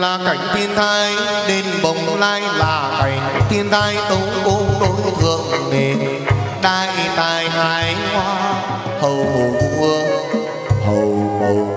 là cảnh thiên thai, đền Bồng Lai là cảnh thiên thai, tống cố đối thượng đền đại tài hái hoa hầu mù vương hầu mù.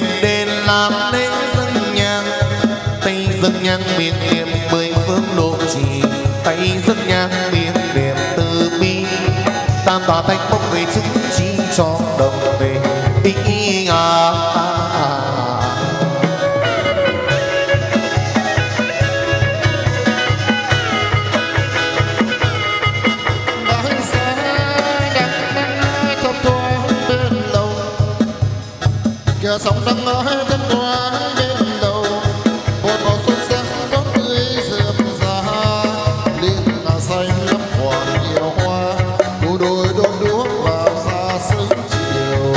đền làm lễ dân nhang, tay dân nhang miệng niệm 10 phương độ trì, tay dân nhang miệng niệm từ bi, tam tòa thánh bốc về chứng chỉ cho đồng về ý ngã. Sống đang nói thân quá đến đầu một màu xuân sắc có tươi rực rỡ, liền là xanh lấp hoa nhiều hoa, cô đôi đôi đuốc vào xa sương chiều.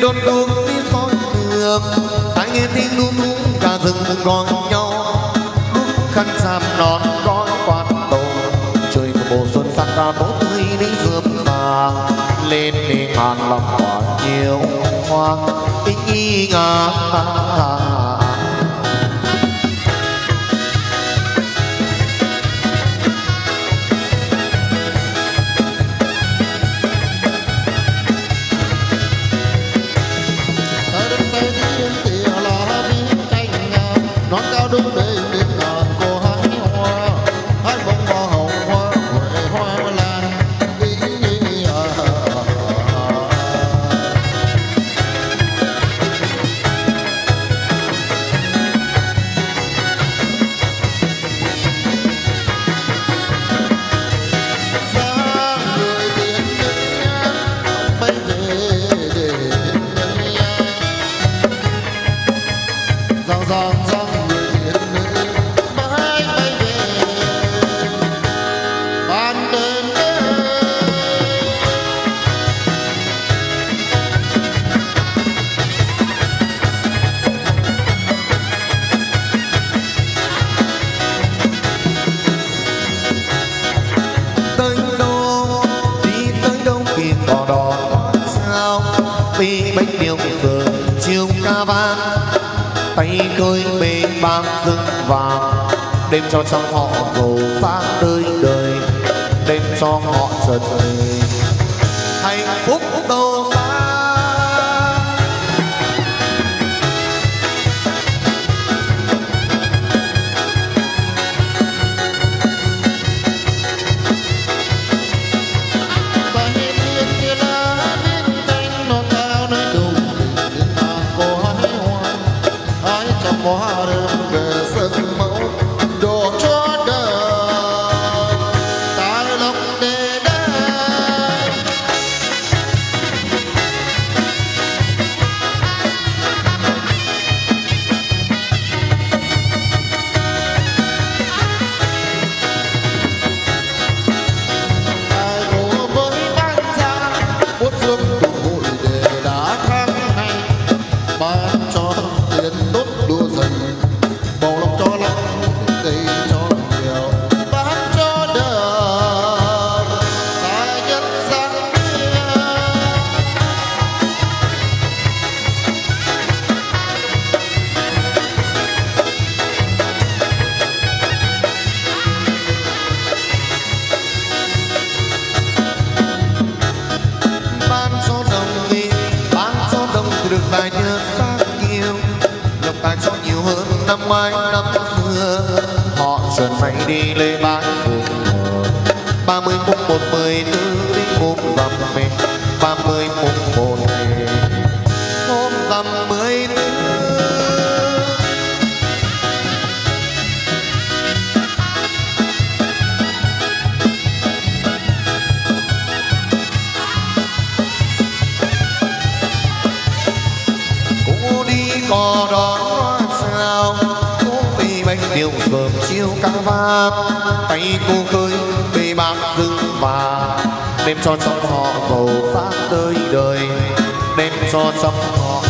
Đốt đuốc tiếng soi đường, ta nghe tiếng đu đuốc cả rừng gọi nhau, đuốc khăn sam nón gói quạt đầu, trời của mùa xuân sắc ta tốt tươi đến rực rỡ, lên đi ngàn lòng còn nhiều hoa ý ngã. Đêm cho trong họ cầu phát tươi đời, đêm cho họ trần hạnh phúc đâu xa. Cho trong họ cầu phát tươi đời, đem cho trong họ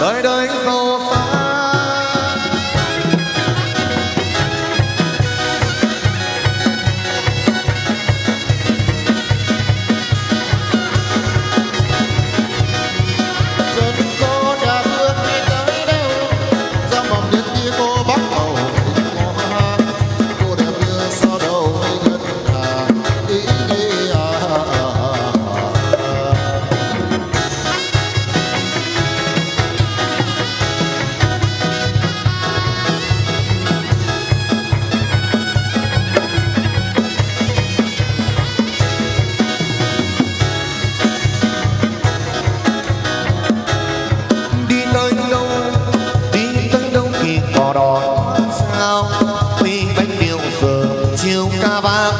đời đời cầu phát. đò đò thoát sao tuy bánh điệu giờ chiều ca vang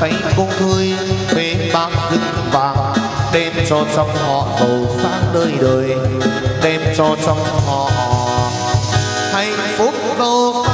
tay cô cười về bám rừng vàng đem cho trong họ bầu sáng đời đời đem cho trong họ hạnh phúc vô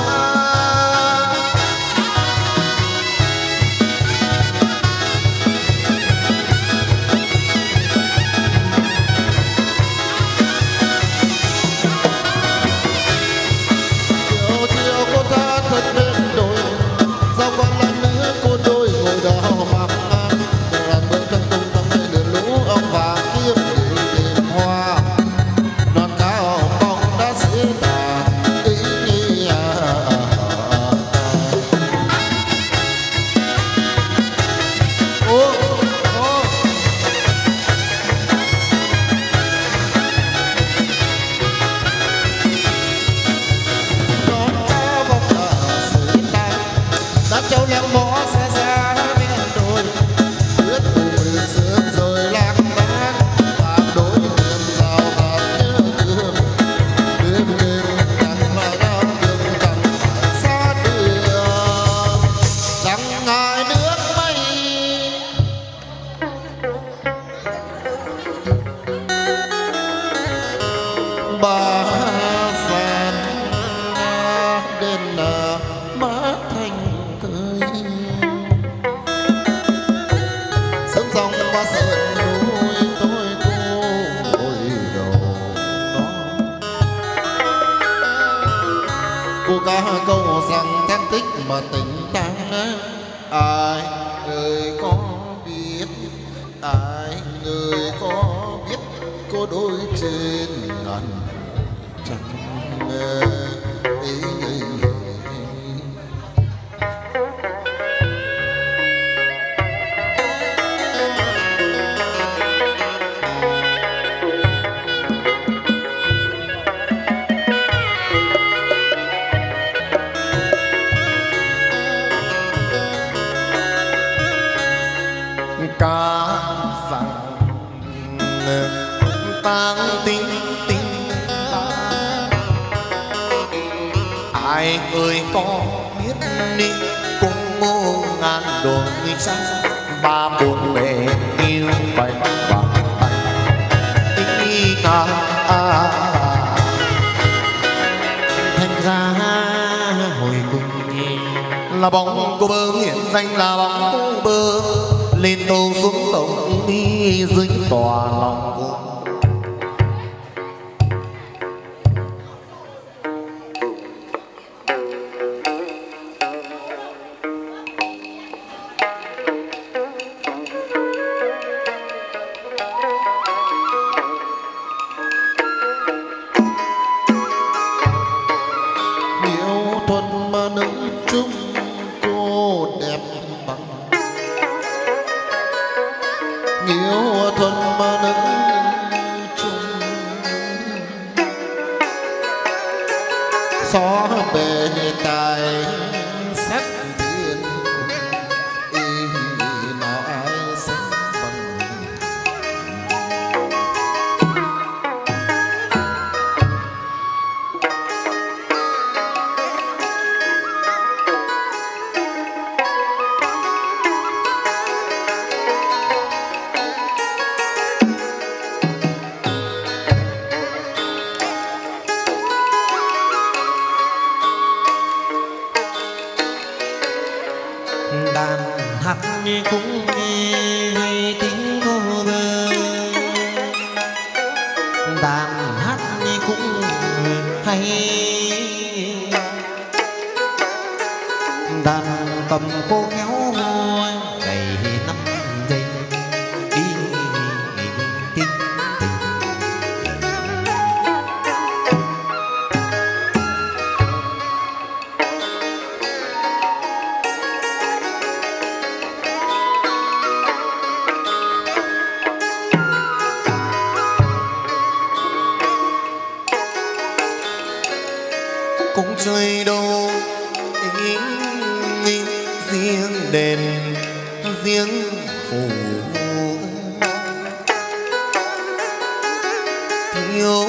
thiếu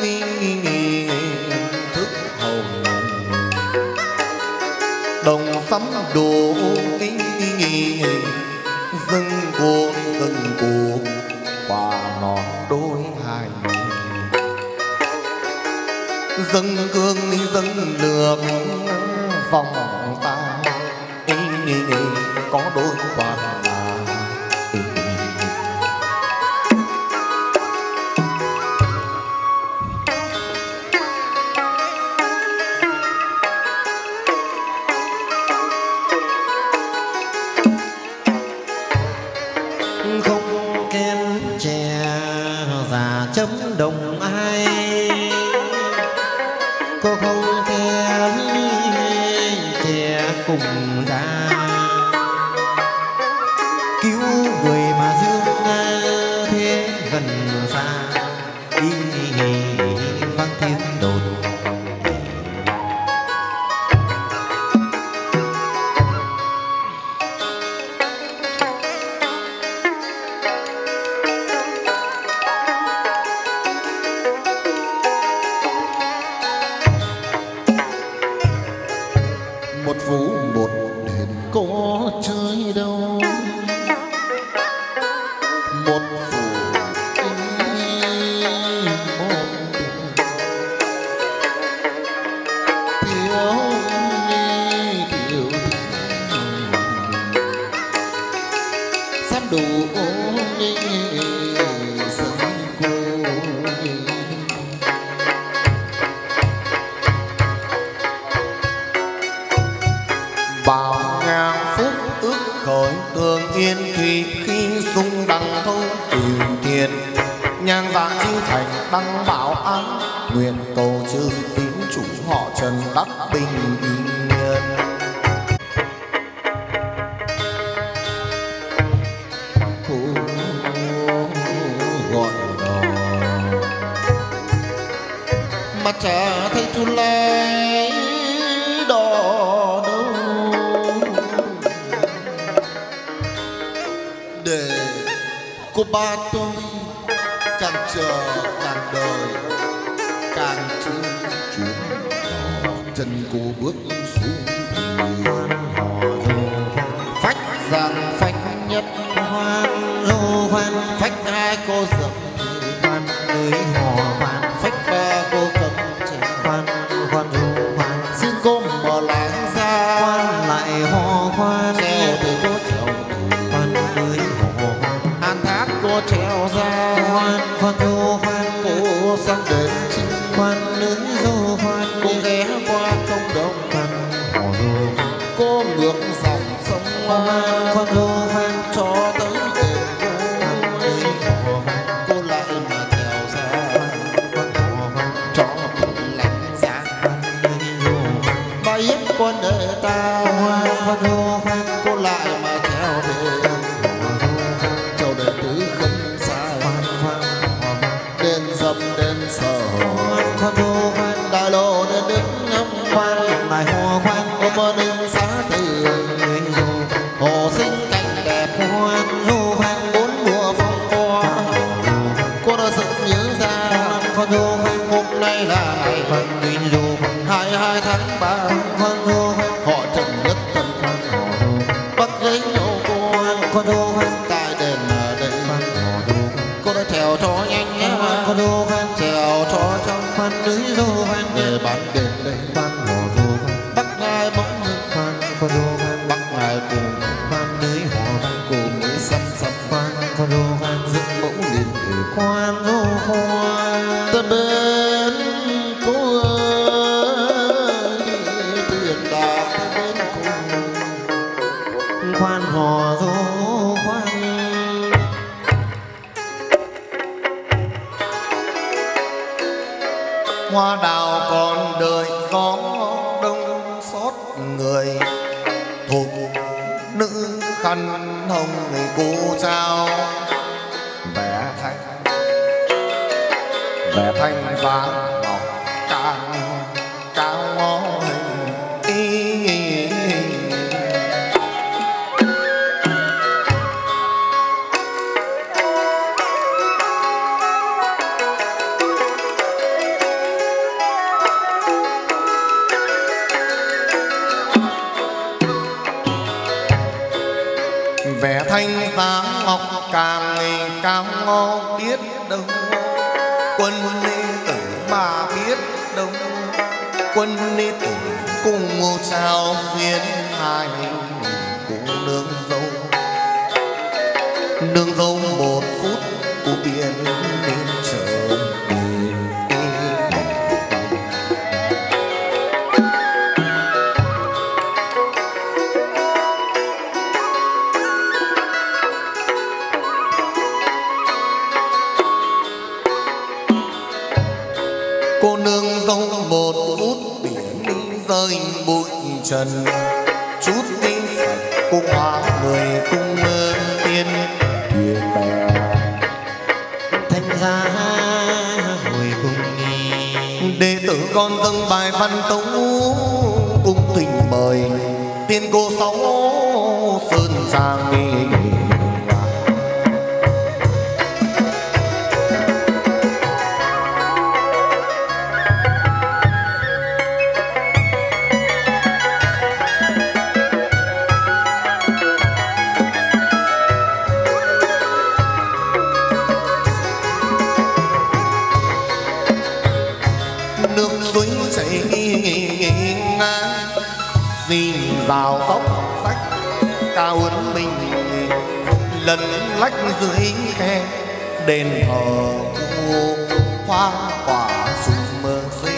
minh thức hồng sắm đồ nghỉ dâng cuộc quả ngọn đôi hài dâng gương dâng lượm vòng ta có đôi quả đồng ai cô không theo trẻ cùng ra cứu người mà dương thế gần xa đi vang tiếng đồn thanh giá ngọc càng ngày cao ngó biết đâu. Quân Lê Tử bà biết đâu, Quân Lê Tử cùng ngô trao phiến hai cùng nương dâu. Nương dâu một phút của biển đến trời. Cô nương dâu một phút biển rơi bụi trần, chút tinh sạch cô hóa người cung mơ tiên thuyền bè thanh giá hồi cùng. Đệ tử con dâng bài văn tấu cung tình mời tiên cô sáu sơn giang. Vào tóc sách cao ướn mình lần lách dưới khe đền thờ hoa quả sum mơ xinh.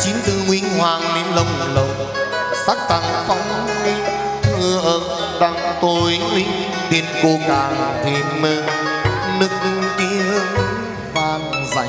Chín tư nguyên hoàng đến lồng lầu sắc tăng phóng linh thưa đăng tối linh tiên cô càng thêm mơ nước tiếng vang dành.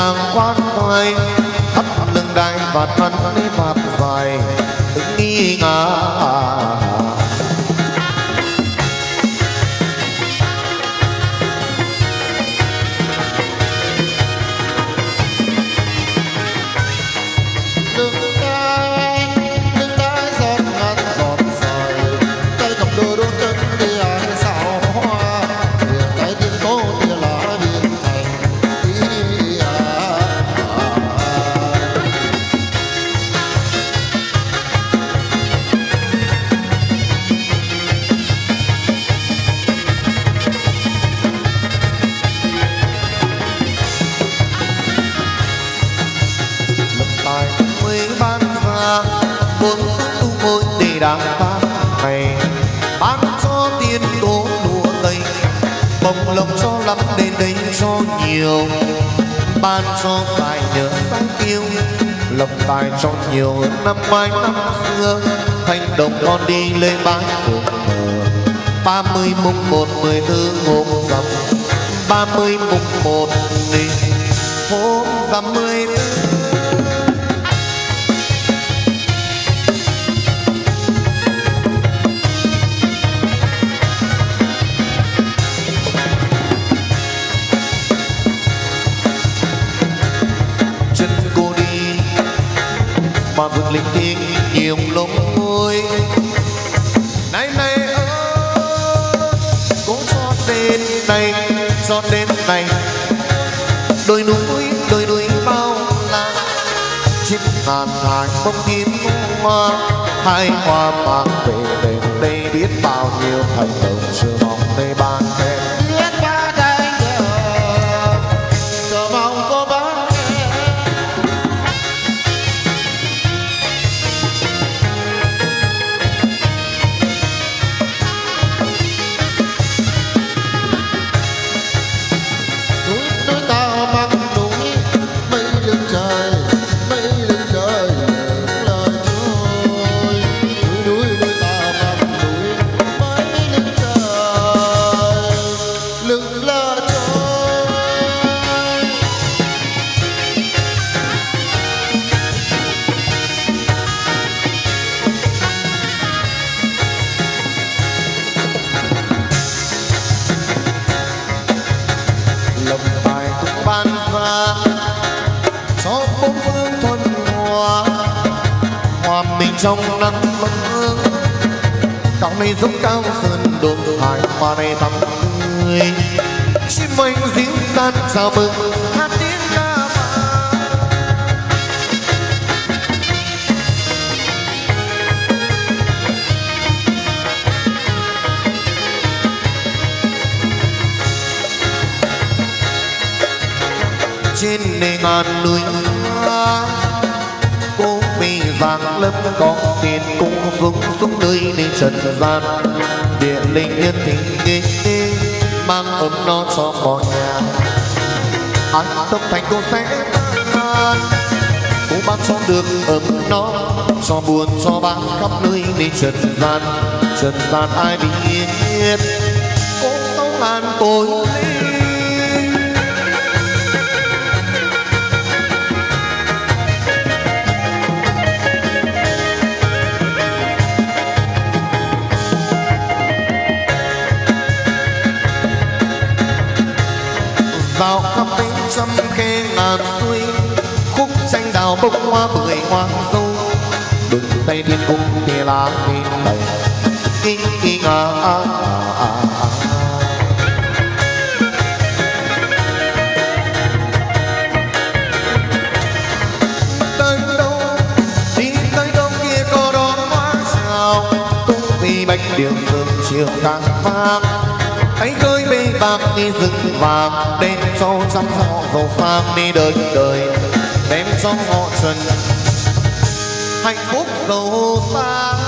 làng quan hoài thắt lưng đai và thân đi vạt dài đứng nghi ngờ. Ban cho tài nhớ sáng tiêu lộc tài trong nhiều năm mai năm xưa thành đồng con đi lên bãi cuộc thờ 30 mùng 1 14 hôm rằm 30 mùng 1 đi hôm rằm 14. Mà vực linh thiêng nhiều lúc vui này này ơi cũng giọt đến này đôi núi bao la chiếc ngàn hàng bông tím hoa hai hoa mang về đêm đây biết bao nhiêu thành đồng chưa mong đây ban em biết bao thành chờ mong có bao. Trong nắng mơ hương cọng này giống cao sơn đồn hải hoa này thắm tươi xin mời dịu tan chào mừng hát tiếng ca mà trên nền ngàn núi xa cô vì vàng lâm có tiền cũng vững xuống nơi này trần gian địa linh nhân tình ghê mang ấm no cho mọi nhà ăn tâm thành cô sẽ ăn cô bác cho được ấm no cho buồn cho bạn khắp nơi này trần gian ai biết cô sống an tôi vào khắp cánh trăm khe ngàn xuôi khúc tranh đào bông hoa bưởi hoa dâu đừng tay thiên cung tia lá bên này kinh ngà tới đâu kia có đón hoa sao cũng vì bạch điệu sương chiều càng vang anh cười bê bạc đi rừng vàng đem cho trăm họ giàu sang đi đời đời đem cho họ trần hạnh phúc giàu sang.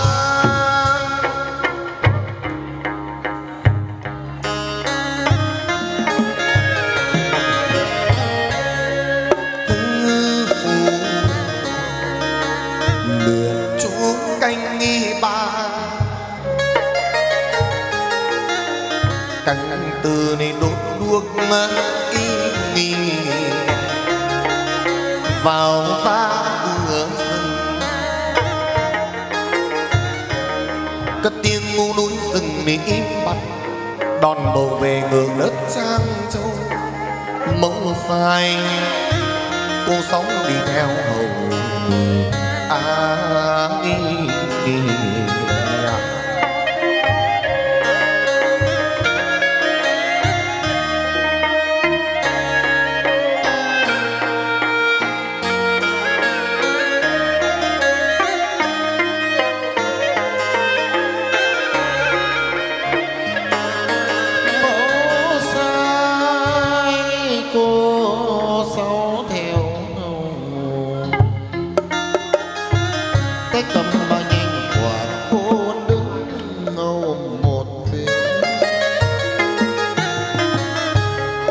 Từ này đốt đuốc mà y nghi vào ta ngỡ rừng, cất tiếng ngu núi rừng mình im bặt, đòn bầu về ngược đất Giang Châu. Mông phai cô sóng đi theo hầu ai đi.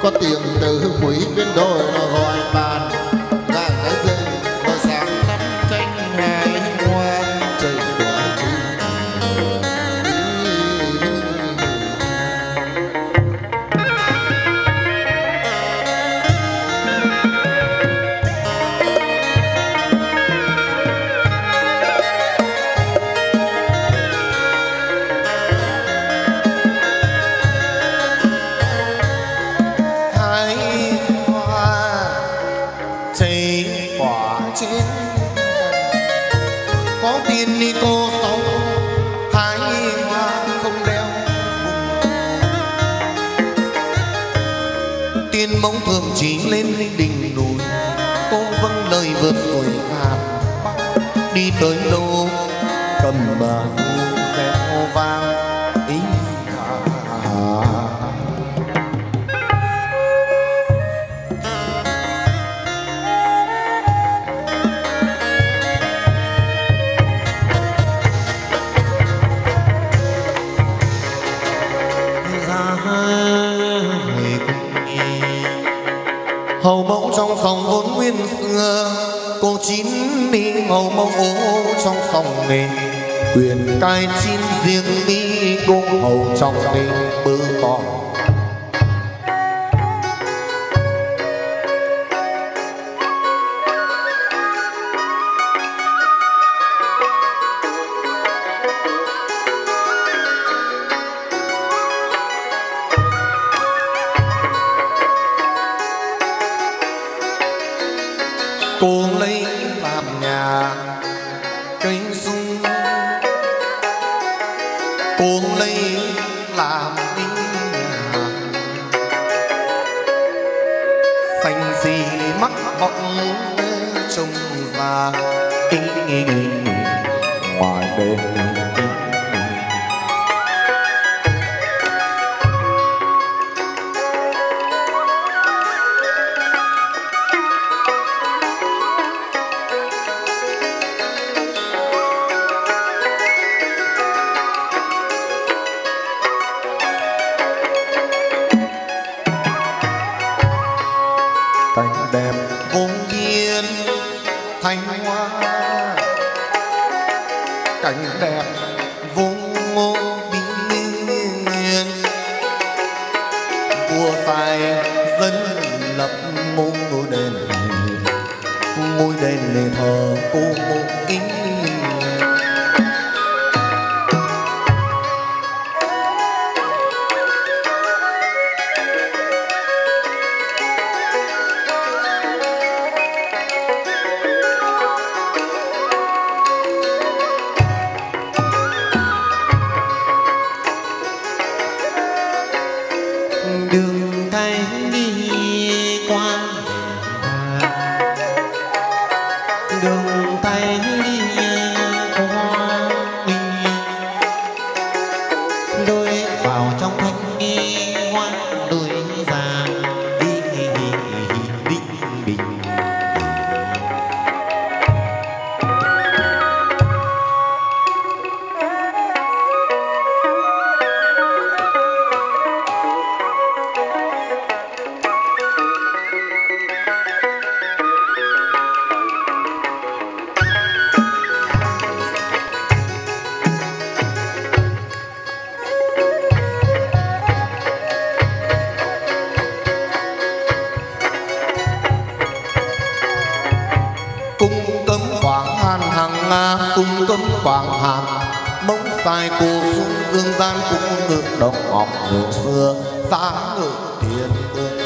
Có tiền từ quỷ biến đổi nó gọi bàn gàng cái rừng và sáng năm canh hai hoa trời quả chi. Có tiền đi cô sáu hái hoa không đeo tiền mong thường chỉ lên đỉnh núi. Cô vâng lời vượt rồi hạt đi tới đâu cầm bà vẹo vàng ý hạ. Hầu mẫu trong phòng vốn nguyên xưa, cô chín đi hầu mẫu ố trong phòng mình. Quyền cai chín riêng đi cô hầu trong mình bơ con. Cô lấy làm nhà cây sung, cô lấy làm đinh nhà xanh gì mắc vọng trông và ý ngoài đêm. Cảnh đẹp vùng biên Thanh Hoa, cảnh đẹp vùng biên của tài dân lập ngôi đền để thờ cô mộ kính. Đường thanh đi qua đường thanh đi. quảng hàm bóng sai cô xuân dương gian cũng ngược đồng ngọc ngược xưa xa ngược thiên ương.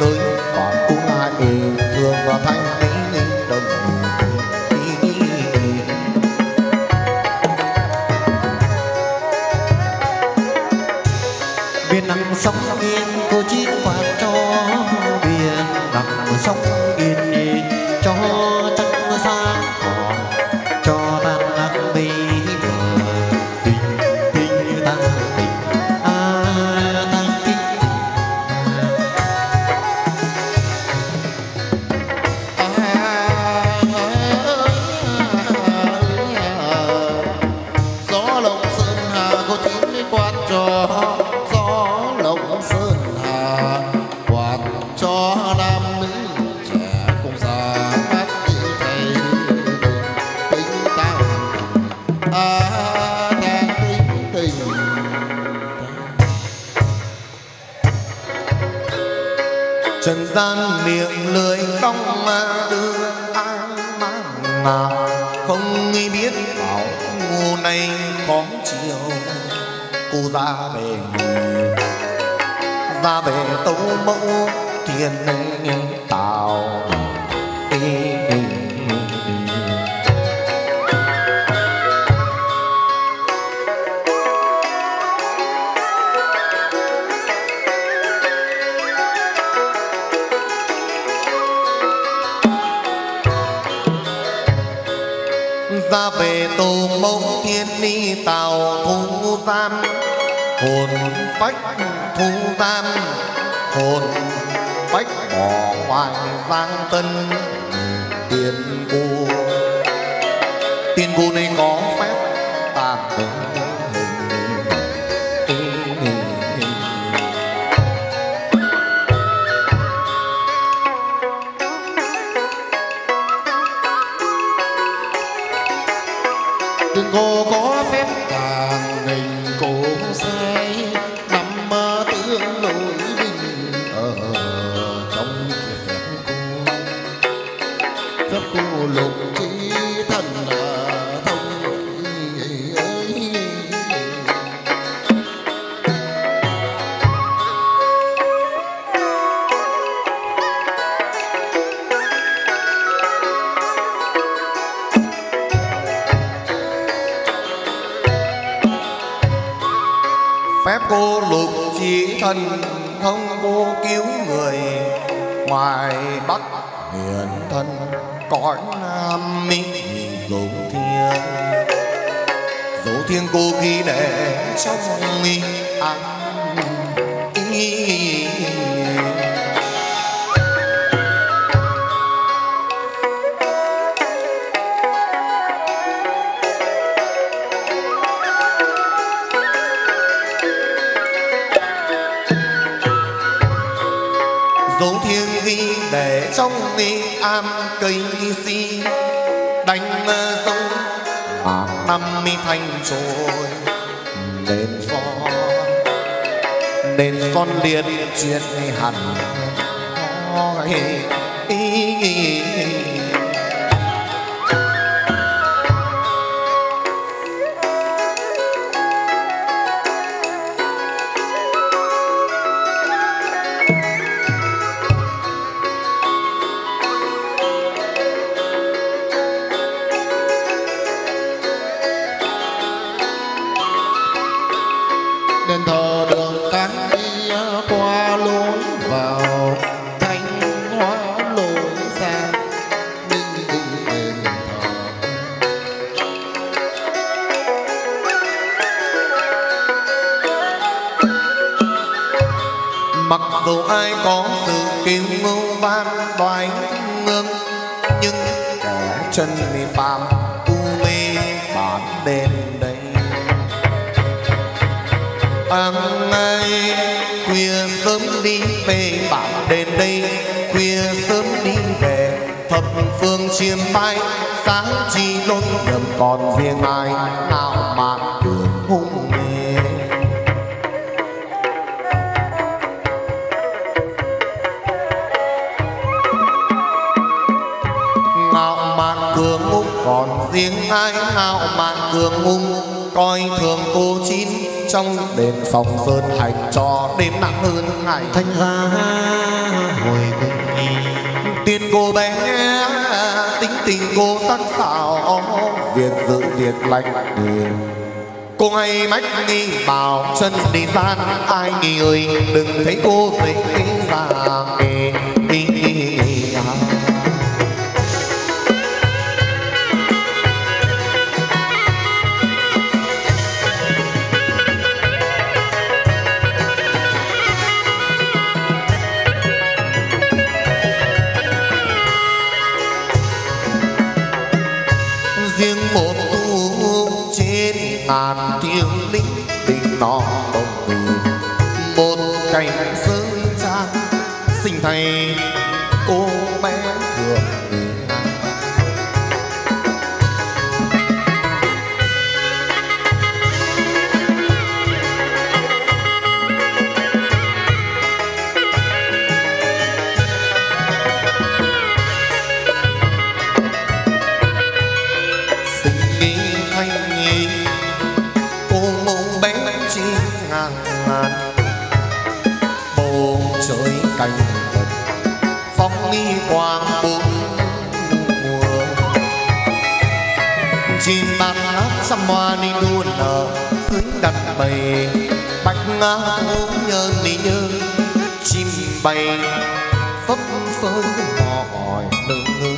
Tới còn cũng hai bình thường và thanh tính linh đồng biển nằm sông yên cô chín quạt cho biển nằm sông yên đi cho trăng sáng còn cho tan nắng đi tình tình ta tình trần gian miệng lưỡi cong mà đưa ai mang nào không nghĩ biết bảo ngu này khó chiều cô ra về tấu mẫu thiên nghe tào ra về tù mông thiên ni tàu thu giam hồn phách thu giam hồn phách bỏ hoài giang tân tiền cô này có phép tạm tình cô có phép tàn mình cũng sai nằm mơ tương đối mình ở trong phép cô lục trí thần thông ấy phép cô lục trí thần thông cô cứu người ngoài bắc huyền thân cõi nam minh dấu thiên cô ghi để trong mình ăn dấu thiên ghi để trong đi am cây si đánh mơ sông năm mi thành trôi nên son liền chuyện hẳn đền thờ đường cán đi qua lối vào thanh hóa lối ra đinh đinh đền thờ mặc dù ai có sự cứu ngưu van đoái ngương nhưng kẻ chân mi phàm tu mê bản đền đây ăn ngay. Khuya sớm đi về bạn đến đây, khuya sớm đi về thập phương chiêm bái. Sáng chi lối nhầm còn riêng ai nào mà đường hung mê. Ngạo mạn cường ung còn riêng ai ngạo mạn cường ung. Coi thường cô chín trong đền phòng sơn hành cho đến nặng hơn ngày thanh ra hồi tiền cô bé tính tình cô sắc sảo việc giữ việc lành đường. Cô hay mách nghi bảo chân đi gian ai nghi ơi đừng thấy cô dễ dàng ngàn tiếng linh tình nó đồng từ một cảnh sơn trang sinh thay cô bé thường quang bốn mùa chim bạc ngát trăm hoa đi luôn nở dưới đặt bầy bạch ngát ôm nhớ đi nhớ chim bay phấp phới mỏi nương nương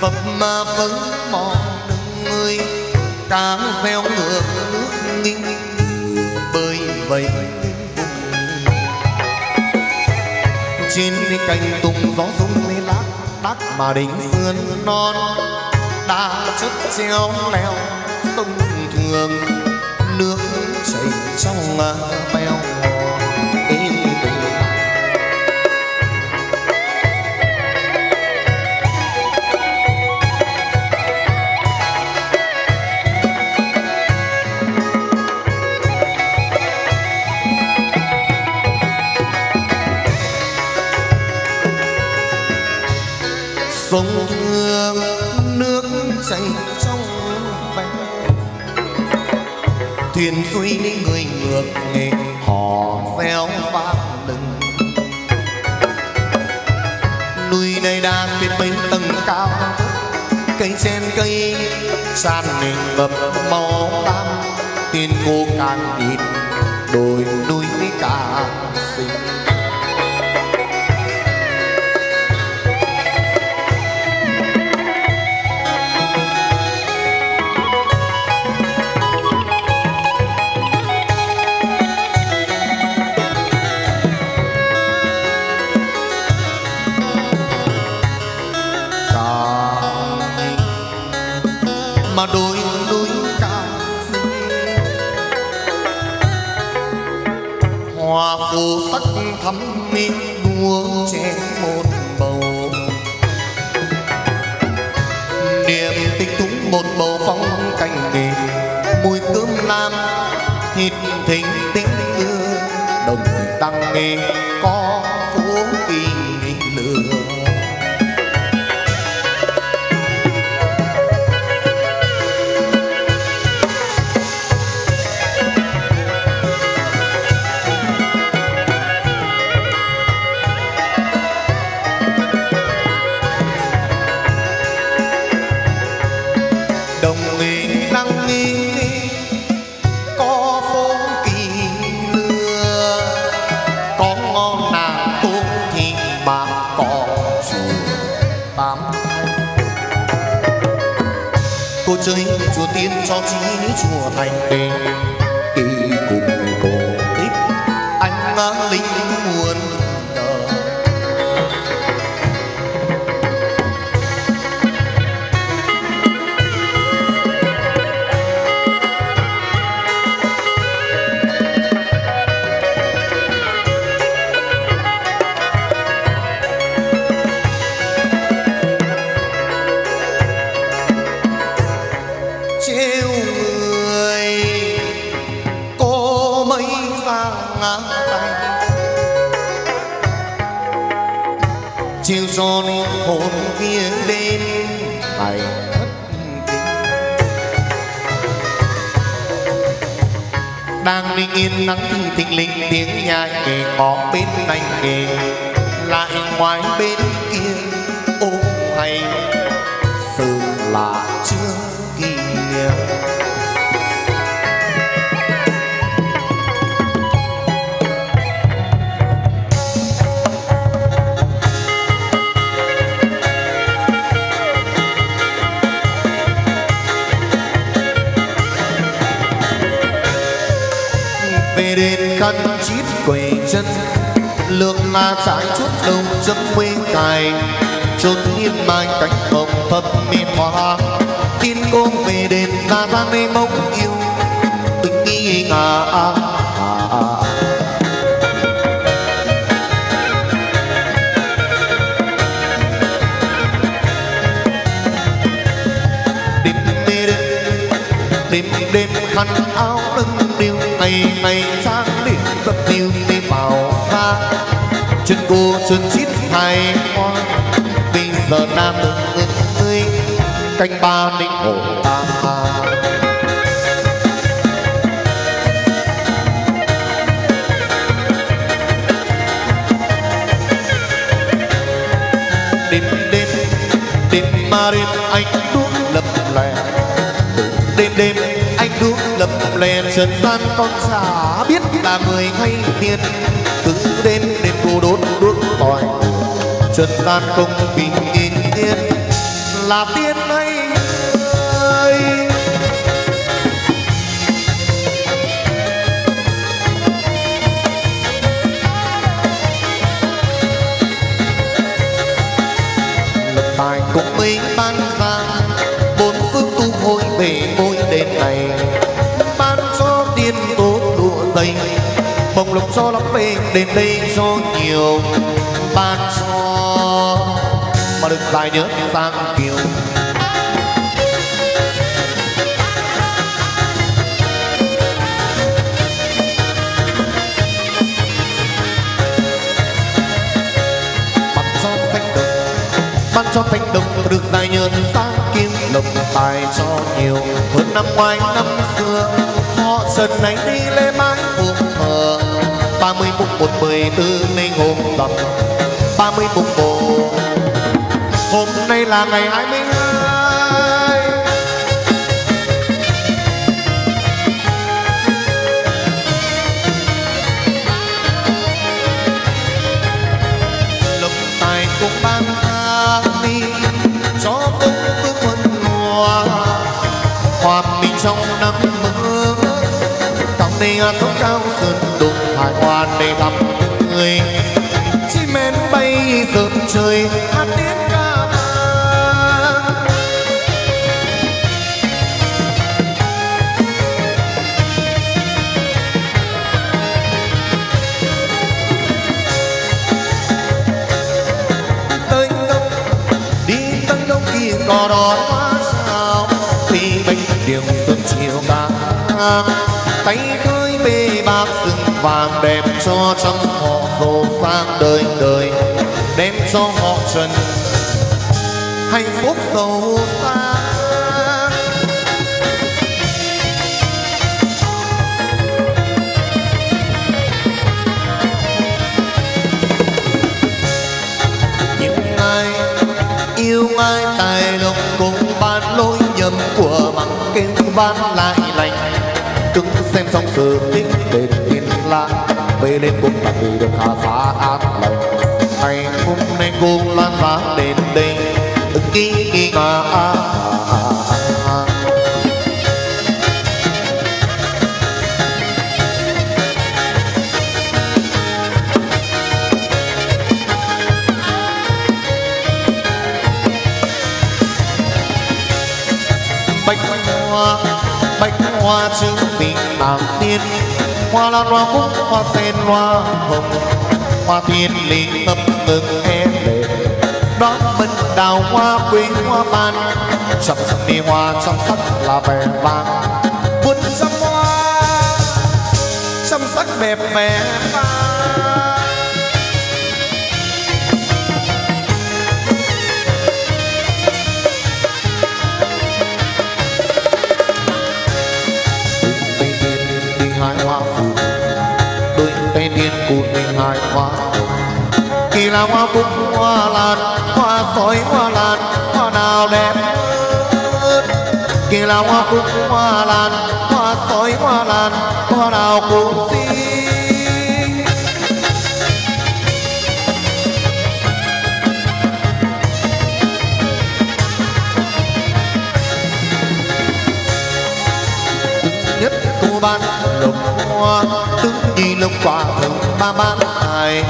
vấp mà vẫn mòn đường người cá veo ngược nước nghinh bơi vẫy trên cành tùng gió rung lê lát đắc mà đỉnh sườn non đã chất treo leo sông thường nước chảy trong bèo. Sông thương nước chảy trong veo thuyền xuôi đi người ngược nghề hò reo vang lừng núi này đã tuyệt bên tầng cao cây sen cây san mình ngập màu tam tiền cô càng ít đồi núi cả xinh. Mà đôi núi cao hoa phù sắc thắm mịn đua chén một bầu niềm tinh túng một bầu phong cảnh nghề mùi cơm lam thịt thình tĩnh đưa đồng tăng nghề có phố kỳ nghịch lửa. Có phố kỳ lừa có cô chơi chùa tiên cho chí chùa thành đi cùng cô thích anh má linh muôn đời. Chiều giòn hồn kia đêm ngày thất tình, đang linh yên nắng thì thình lình tiếng nhai kề có bên này kề lại ngoài bên kia ôm hay sự là chưa kia. Về đến căn chít quầy chân lược là trái chút đầu dẫm mê cài chốt yên mai cánh mộng thấp mê hoa tin cô về đến ra ra mê mộng yêu tình nghi ngà đêm khăn áo lưng điêu ngày ngày sang đến rất nhiều đi vào ra chân cô chân chít hài hoa bây giờ nam ngực tươi canh ba ninh hồ ta đêm đêm đêm mà đêm anh đuốc lập lè đêm đêm anh đuốc lập lè trần gian con chả biết là người hay tiền cứ đêm đêm cô đốt đuốc tỏi trần gian không bình yên tiên là tiên hay ơi. Lập tài cũng mấy ban vàng bốn phương tu hồi về ngôi đền này ban cho tiên tốt đùa dây bồng lộc cho lắm về đến đây cho nhiều ban cho mà được dài nhớ sang kiều ban cho thanh đồng được dài nhớ sang kim lộc tài cho nhiều hơn năm ngoài năm xưa họ dần này đi lê mãi buộc thờ 30/4/14 nên hôm rằm 30/4 hôm nay là ngày 22 lộc tài cũng ban ra đi cho công phương quân hòa hòa mình trong năm mơ còng này không cao sơn đục hải hoa để thăm người chim én bay rợn trời hát tiếng ca tới đông đi tới đông kia có đón hoa sao thì bánh điều xuân chiều ca tay khơi bê bạc rừng vàng đẹp cho trăm họ giàu sang đời đời đem cho họ trần hạnh phúc giàu sang. Những ai yêu ai tài lộc cũng ban lỗi nhầm của bằng kinh van lại lành cứng xem xong sự tích đến yên lặng về lên cũng là người được hạ phá an lòng ngày hôm nay cùng lan giá đến đây đừng nghĩ nghi ngờ. bánh hoa trứng tình tàng tiên, hoa lan hoa cúc hoa sen hoa hồng, hoa thiên lý tâm ngừng em về đón mình đào hoa quý hoa ban, chậm đi hoa trong sắc là vẻ vang buồn dâm hoa trong sắc đẹp vẻ vang. Kỳ là hoa cúc hoa sói hoa lan hoa nào đẹp hơn, kỳ là hoa cúc hoa sói hoa lan hoa nào cũng xinh. Nhất cô ban lộc hoa tứ nhi lộc quả thượng ba ban ai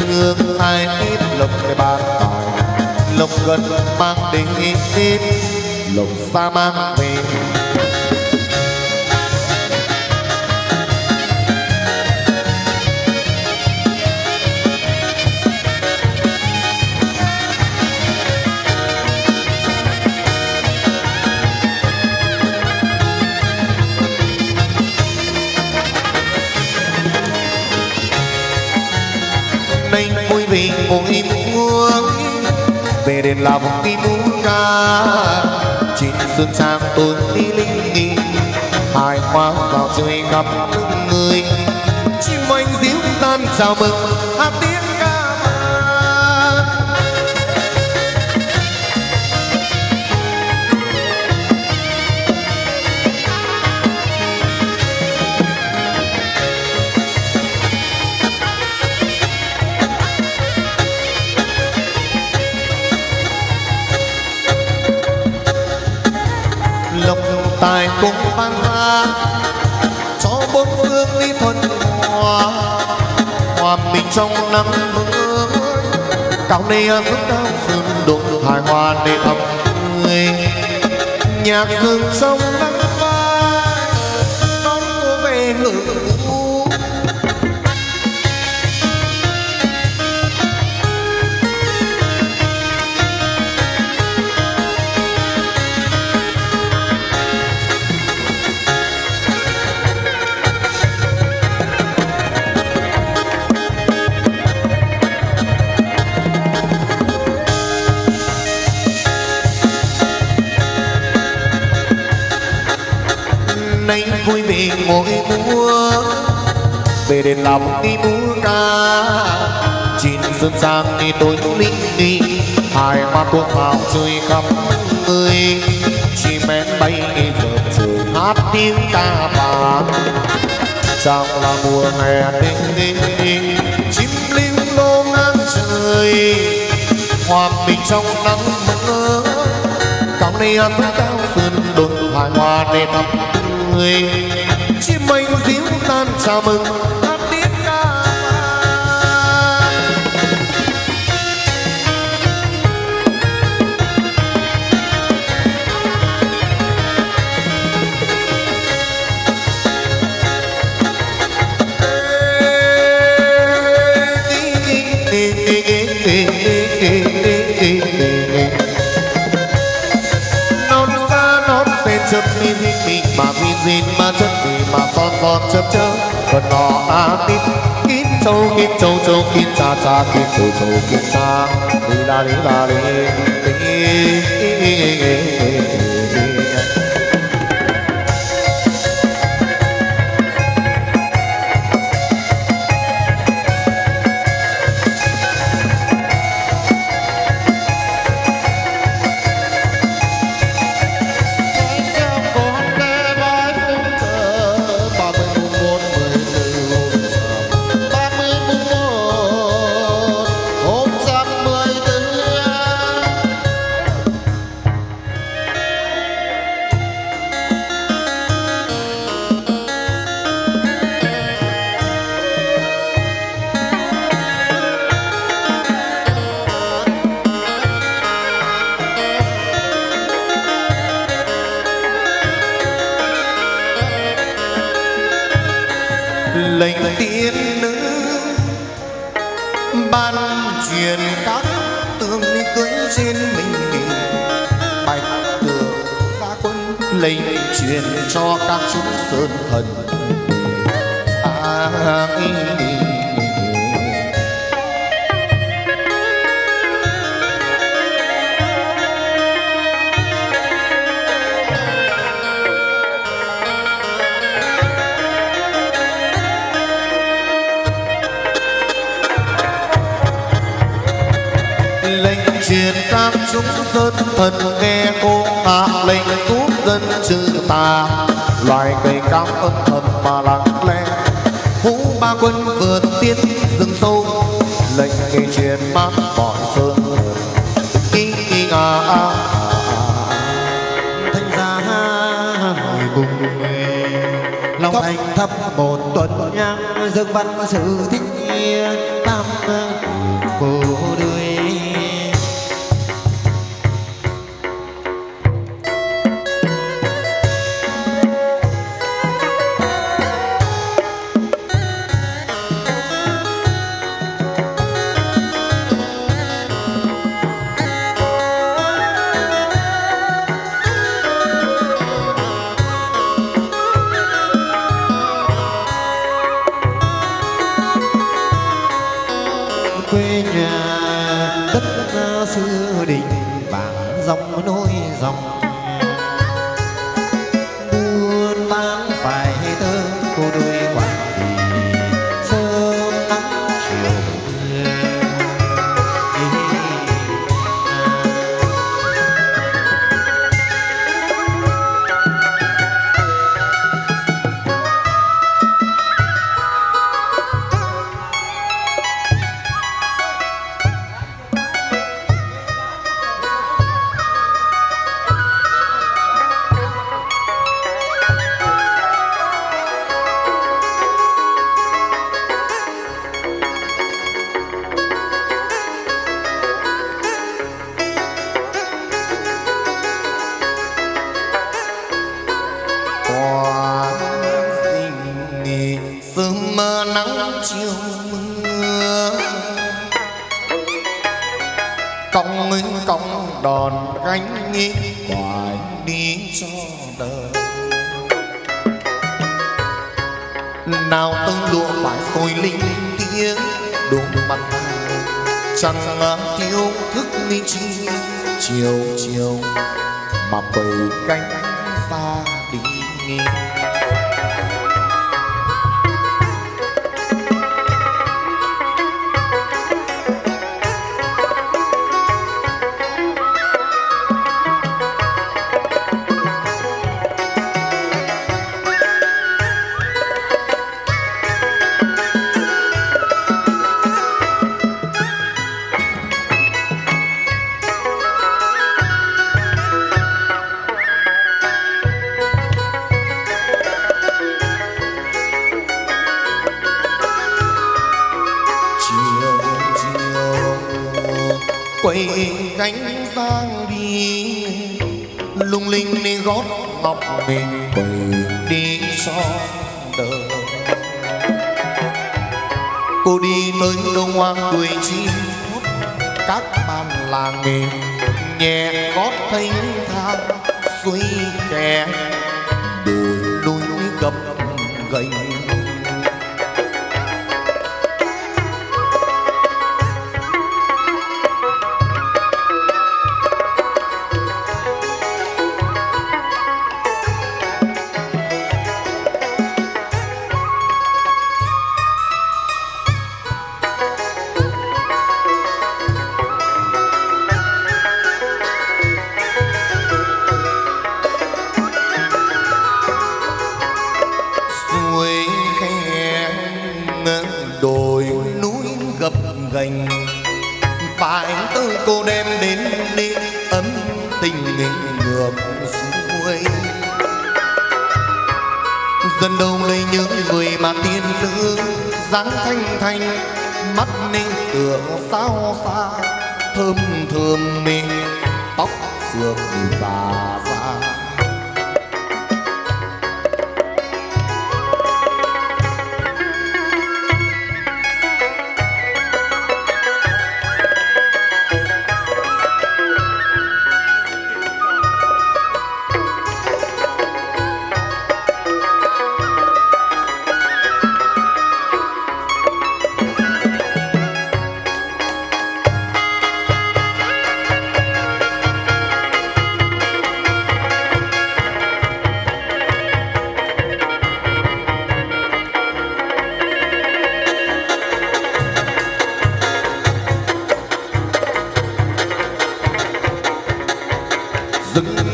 thương ai ít lộc để bàn tài, lộc gần mang đến ít lộc xa mang về. Vì vùng im muông về đền là vùng kim muôn ca, trên sương sang tôi đi linh nghi hài hoa vào chơi gặp người, chim oanh dịu tan chào mừng hát tiếng ca tài cũng mang ra cho bốn phương đi thuần hòa, hòa mình trong năm mưa cao này ở mức cao dương độ hài hòa để thầm người nhạc hương sông nắng vai đón cô về hưởng. Vui vì ngồi múa về đền là vùng đi múa ca, chín dân gian thì tôi linh đi hai mắt cuộc vào chơi khắp người, chim én bay đi vượt trời hát tiếng ca vàng. Chẳng là mùa hè đến chim líu lo ngang trời, hòa mình trong nắng mưa cao này hát cao sơn đồn hài hòa để thắp người, chim anh díu tan chào mừng hát tiếng ca. Non xa non về chập đi mình mà vì gì mà chất gì mà son son chớp chớp còn nó à tít kín châu châu kín cha cha kín châu châu kín cha đi la đi la đi. lệnh tiên nữ ban truyền các tướng cưới trên mình bạch tượng ra quân lệnh truyền cho các chúng sơn thần truyền các chúng sơn thần nghe cô hạ lệnh giúp dân trừ tà loài cây cao âm thầm mà lặng lẽ hú ba quân vượt tiến rừng sâu lệnh nghe truyền mát mọi sơn nghi nghi ngà thanh ra hồi cùng lòng thành thấp một tuần nhang dương văn sự thích tam cô đời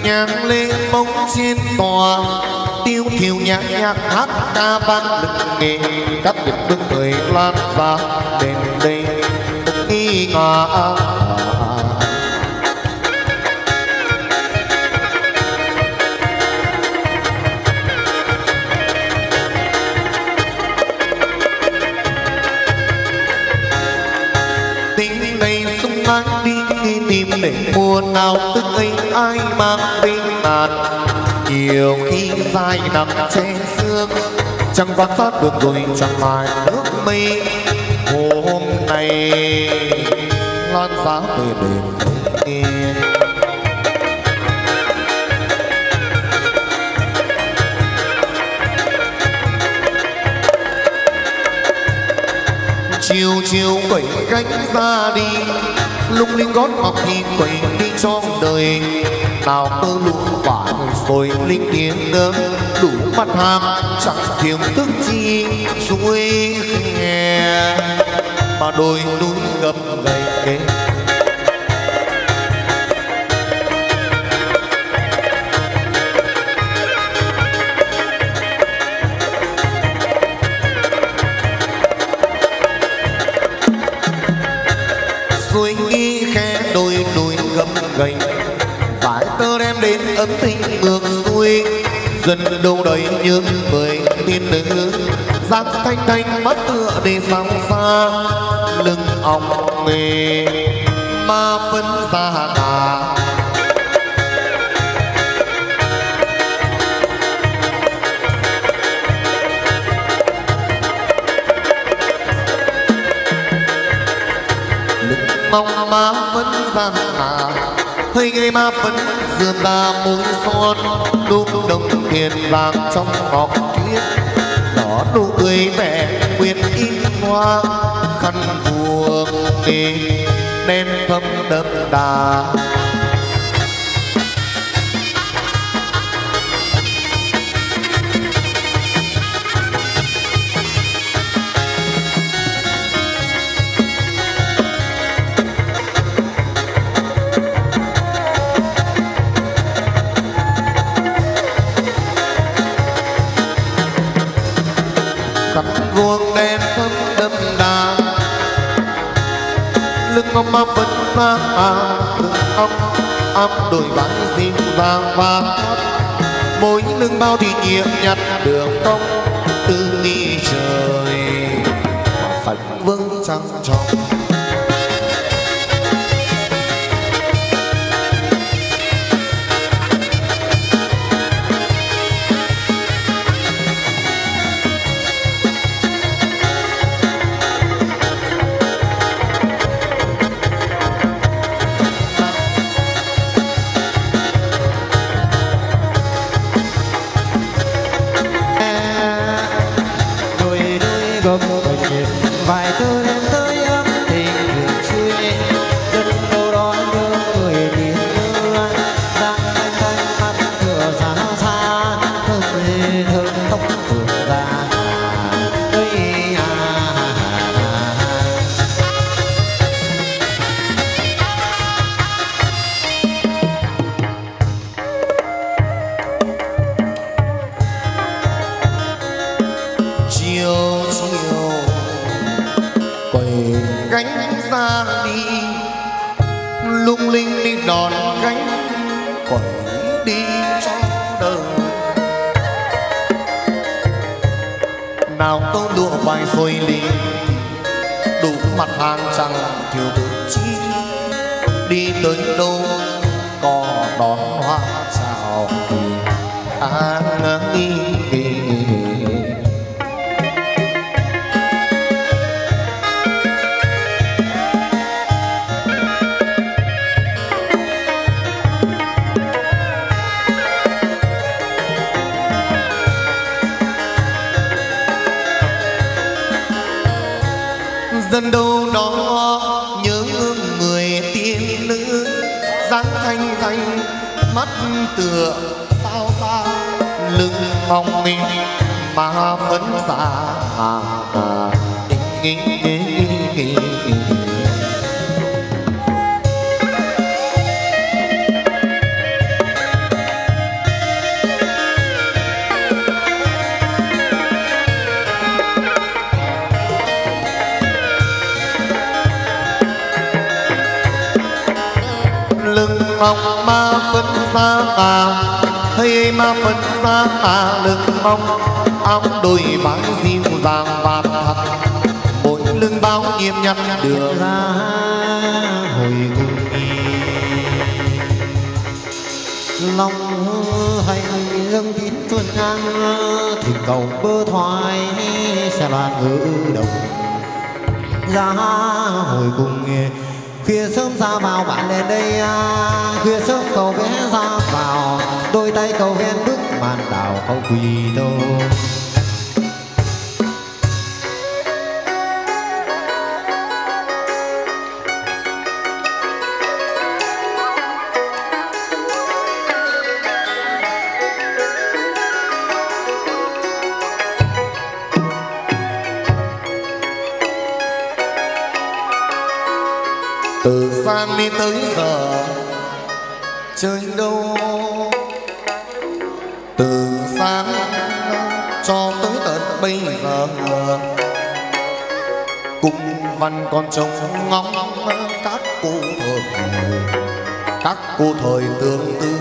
nhạc lên bóng xin tòa tiêu thiểu nhạc nhạc hát ca vang lực nghề các điệp bước người loan và đền đây nghi ngờ. Tính đây xung quanh đi tìm để mua nào tức ấy ai mang binh tàn nhiều khi dài nằm che xương chẳng quan sát được rồi chẳng lại nước mi. Hôm nay loan giá về đền kia chiều chiều quẩy gánh ra đi lung linh gót ngọc thì quẩy đi trong đời nào tơ lụa vải rồi linh tiếng nương đủ mặt ham chẳng thiềm tức chi suối khe mà đôi núi gập gầy kế. Gành phải tơ đem đến ấm tình ngược xuôi dần đâu đầy những mười tiên nữ giang thanh thanh mắt tựa để sáng xa lưng ọng nghề ma phân ra tà. Lưng mong ma phân ra tà hơi gây ma phấn dường ra mối son đúc đồng tiền vàng trong ngọc tuyết đó nụ cười vẻ quyến in hoa khăn vuông đem thâm đậm đà. Vuông đen thấm đâm đà lưng ông ma vẫn ra lưng ông ấm đôi vắng dịu vàng và thấp mối lưng bao thì nhiệm nhặt đường cong tư nghi trời phải vững trắng trọng. ngông ma phân xa tà, hay ma phân xa tà lưng ngông, ong đôi vai dịu dàng và thật, mỗi lưng bao nhiêu nhăn đưa ra hồi cùng lòng hay dâng kín tuần ngang thì cầu bơ thoái sẽ loạn ngữ đồng ra hồi cùng nghe. Khuya sớm ra vào bạn lên đây khuya sớm cầu vẽ ra vào đôi tay cầu vẽ bức màn đào cầu quỳ đâu từ sáng đi tới giờ chơi đâu, từ sáng cho tới tận bây giờ cung văn còn trông ngóng các cô thời, các cô thời tương tư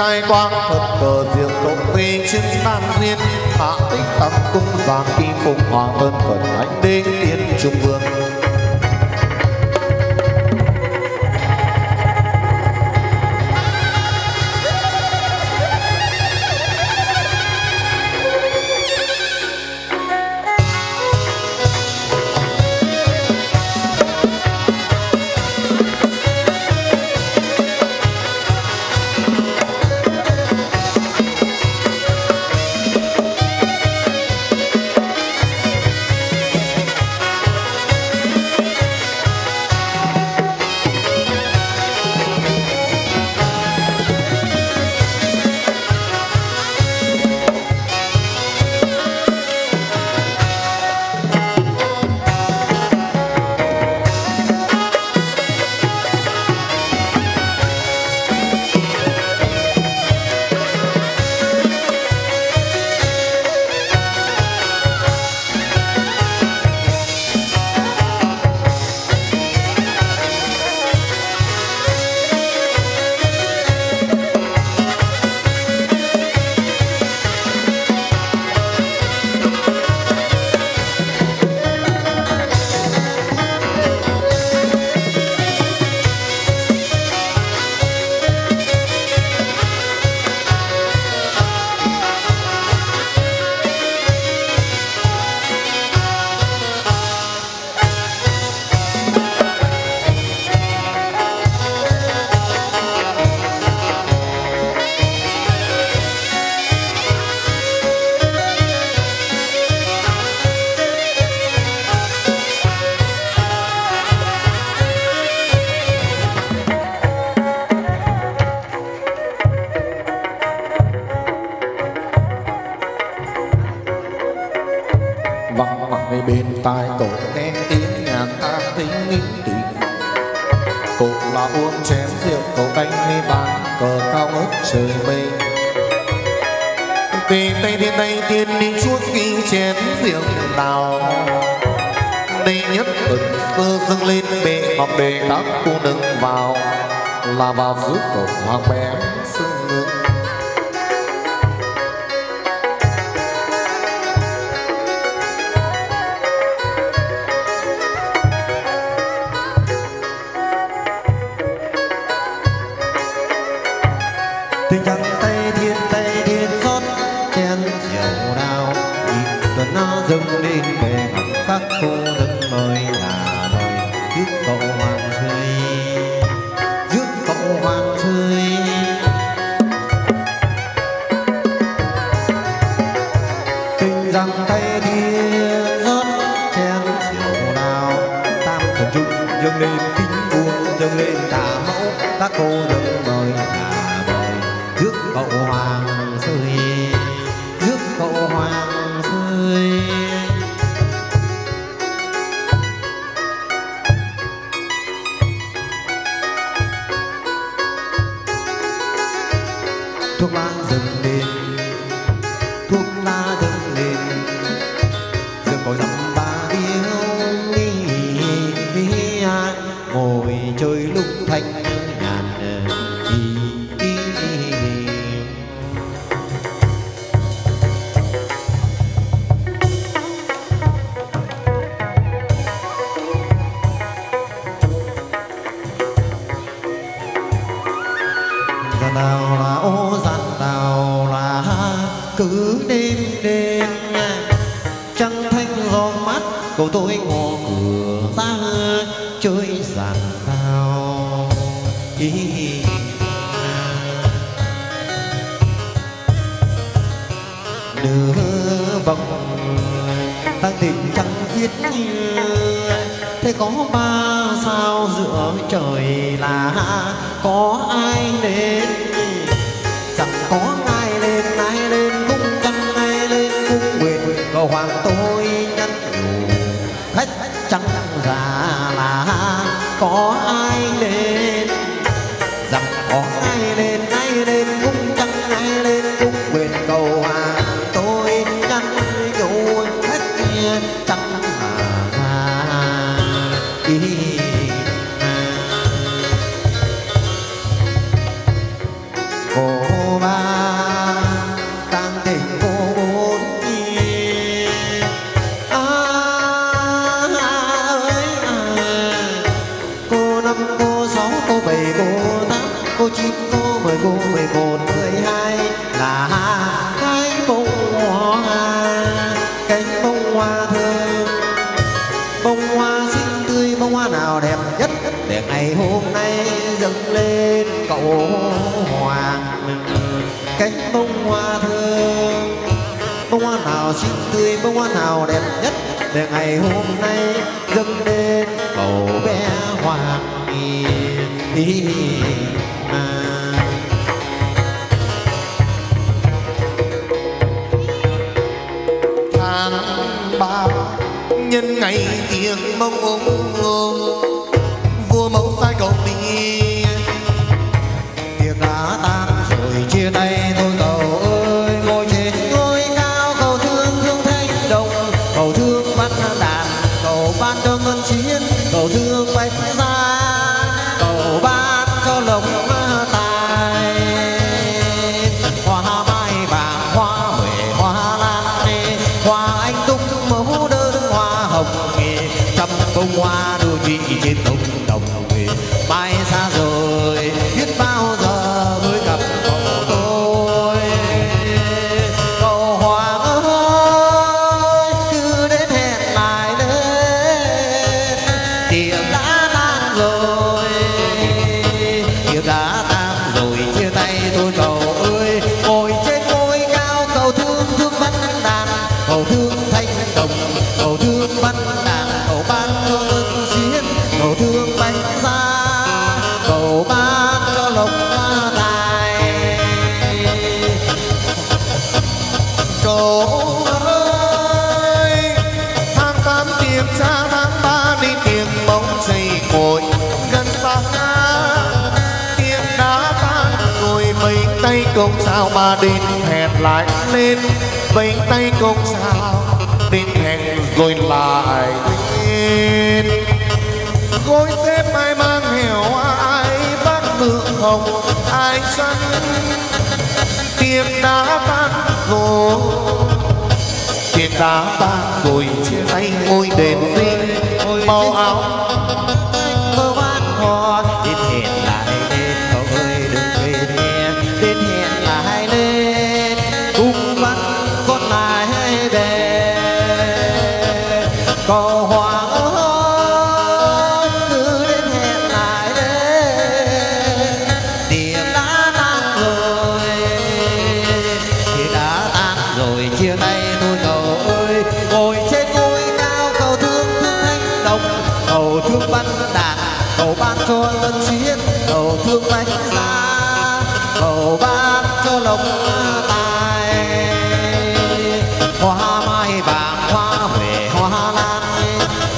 khai quang thật cờ diệu cộng vi trên nam duyên hạ tích tam cung và kim phụng hòa thân cẩn ánh đế tiến trung vương trời mây Tê tay đi tay tiên đi chuốc khi chén rượu đào. Đây nhất ẩn sơ dâng lên bệ ngọc để các cô nâng vào, là vào giữa cổng hoàng bé sưng ngưỡng. Tình trắng tay thiên rót chén rượu đào, nhìn tuần nó dâng lên bệ ngọc các cô nâng mời là đời trước cậu hoàng duy. Dâng lên kính buông, dâng lên tà mẫu, các cô dâng mời là mời rước cậu hoàng rơi, rước cậu hoàng rơi. Thuốc lá dâng lên, thuốc lá dâng lên, dâng cõi dặm ba tiếng. Ngồi chơi lúc thanh nhàn dàn đào là ô dàn đào là cứ đêm đêm trăng thanh gió mát cầu tôi ngồi cửa ra chơi giàn đào. Nửa vòng ta tình chẳng biết như thế có ba sao giữa trời là có ai đến, chẳng có ai lên ai lên cũng chẳng ai lên cũng nguyện cầu hoàng tôi nhắn nhủ khách chẳng già là có ai lên, rằng có ai lên cũng chẳng ai lên cũng nguyện cầu hoàng tôi nhắn nhủ hết chẳng hà ý. Cô ba tan tình cô bốn cô 9, cô 10, cô 11, 12 là cái bông hoa thơm, bông hoa xinh tươi, bông hoa nào đẹp nhất để ngày hôm nay dâng lên cậu hoàng. Cánh bông hoa thơm, bông hoa nào xinh tươi, bông hoa nào đẹp nhất để ngày hôm nay dâng lên cậu bé hoàng. Tháng ba nhân ngày tiếng mông ôm vua mẫu sai cầu đi, tiệc đã tan rồi chia tay thôi cậu ơi. Ngồi trên ngôi cao cầu thương thương thanh đồng, cầu thương văn đàn, cầu ban cho ngân chiến, cầu thương bách gia, cầu ban cho lộc tài. Hoa mai vàng, hoa huệ, hoa lan nê, hoa anh túc mẫu đơn, hoa hồng nghề, trăm bông hoa đô thị trên đồng đồng nghề. Mai xa rồi biết bao giờ mới gặp cậu tôi. Cậu hoàng ơi cứ đến hẹn lại lên, tiệc đã tan rồi, tiệc đã tan rồi chia tay tôi cậu ơi. Ngồi trên ngôi cao cầu thương thương văn đàn, cầu thương thanh cũng sao mà đến hẹn lại lên, vẫy tay cũng sao đến hẹn rồi lại lên. Gối xếp ai mang hẻo ai vác ngựa hồng ai xanh, tiếng đã tan rồi, tiếng đã tan rồi chia tay ngôi đền dinh màu áo mơ hoan hoa. Đến hẹn lại lên cậu ơi đừng về nghe, đến hẹn lại lên cùng mắt con lại về cầu hoàng ơi cứ đến hẹn lại lên. Tiếng đã tan rồi, tiếng đã tan rồi chia tay nuôi cậu ơi ngồi trên ngôi cao cầu thương thương anh đồng cầu thương văn đàn cầu ban cho dân chiến cầu thương bánh ra cầu ban cho lộc tài hoa mai vàng hoa huệ hoa lan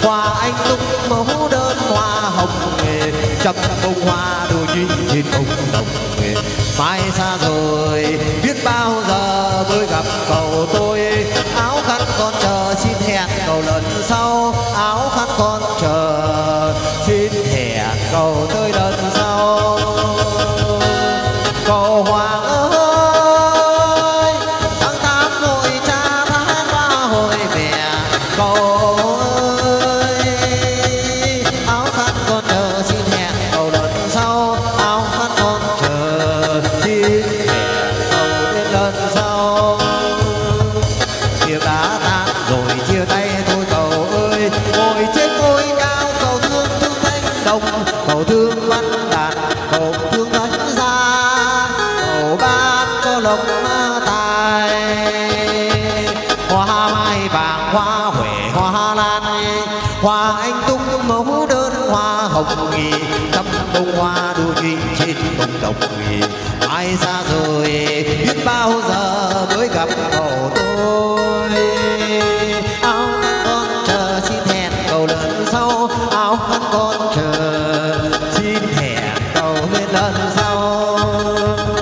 hoa anh túc mẫu đơn hoa hồng nghề chấm bông hoa đôi nhìn nhìn ông đồng nghề mai xa rồi biết bao giờ mới gặp cầu tôi áo khăn con chờ xin hẹn cầu lần sau áo khăn con chờ xin hẹn cầu tới lần sau cầu hoàng ơi tháng tám hội cha tháng ba hội mẹ cầu ơi áo khăn con chờ xin hẹn cầu lần sau áo khăn con chờ xin hẹn cầu đến lần sau. Tiếng đã tan rồi chia tay thôi cầu ơi ngồi trên ngôi cao cầu thương thương thanh đồng cầu thương văn đàn cầu thương thánh gia cầu ban cho lộc tài hoa mai vàng hoa huệ hoa lan hoa anh tung mẫu đơn hoa hồng nghỉ tâm bông hoa đua nhìn trên bông đồng nghỉ mai xa rồi biết bao giờ mới gặp cầu tôi áo khăn con chờ xin hẹn cầu lần sau áo khăn con chờ xin hẹn cầu lên lần sau cầu hoàng ơi tháng tám hội cha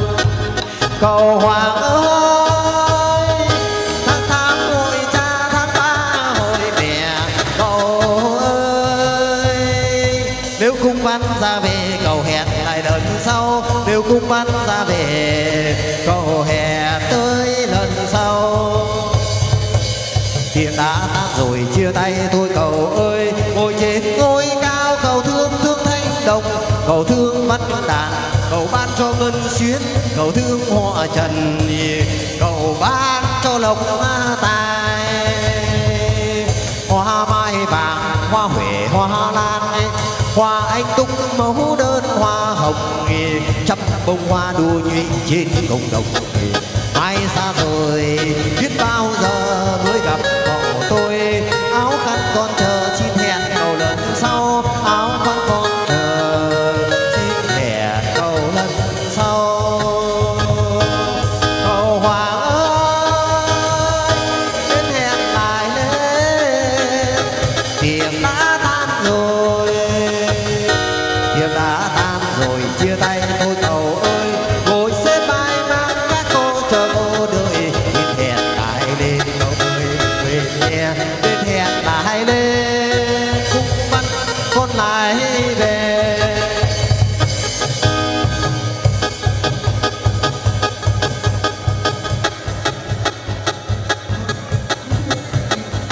tháng ba hội mẹ cầu ơi nếu cung văn ra về cầu hẹn lại lần sau nếu cung văn ra về cầu hẹn tới lần sau. Tiếng đã tan rồi chia tay thôi cầu ơi ngồi trên ngôi cao cầu thương thương thanh đồng cầu thương văn đàn cầu ban cho ngân xuyến cầu thương họ trần cầu ban cho lộc tài hoa mai vàng hoa huệ hoa lan hoa anh túc mẫu đơn hoa hồng trăm bông hoa đua nhụy trên cộng đồng mai xa rồi biết bao giờ mới gặp họ tôi áo khăn con chờ xin hẹn cầu lần sau áo khăn con chờ xin hẹn cầu lần sau cầu hoàng ơi đến hẹn lại lên. Tiếng đã tan rồi, tiếng đã tan rồi chia tay thôi cầu ơi ngồi xếp vai mang các cô chờ cô đợi đến hẹn lại lên cầu ơi đến hẹn lại lên cũng bắt con lại về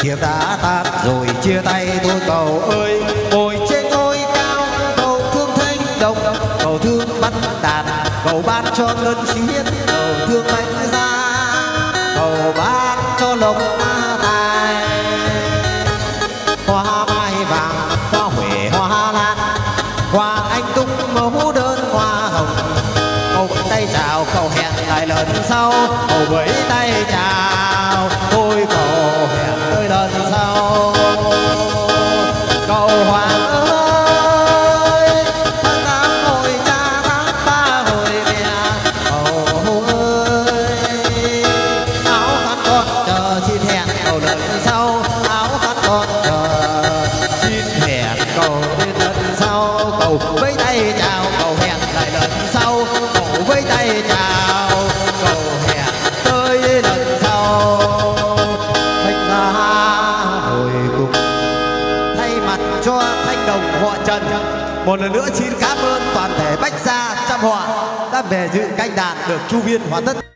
tiếng đã tan rồi chia tay thôi cầu ơi ngồi trên ngôi cao cầu thương thanh đồng cầu thương văn đàn cầu ban cho ngân xuyến cầu thương bánh ra cầu ban cho lộc tài hoa mai vàng hoa huệ hoa lan hoa anh tung mẫu đơn hoa hồng cầu vẫy tay chào cầu hẹn lại lần sau cầu vẫy tay chào thôi cầu hẹn tới lần sau cầu hoàng ơi tháng tám hội cha tháng ba hội mẹ cầu ơi áo khăn con chờ xin hẹn cầu lần sau áo khăn con chờ xin hẹn cầu đến lần sau cầu vẫy tay chào cầu hẹn lại lần sau cầu vẫy tay chào cho Thanh Đồng họ Trần. Một lần nữa xin cảm ơn toàn thể Bách Gia Trăm Họ đã về dự canh đàn được chu biên hoàn tất.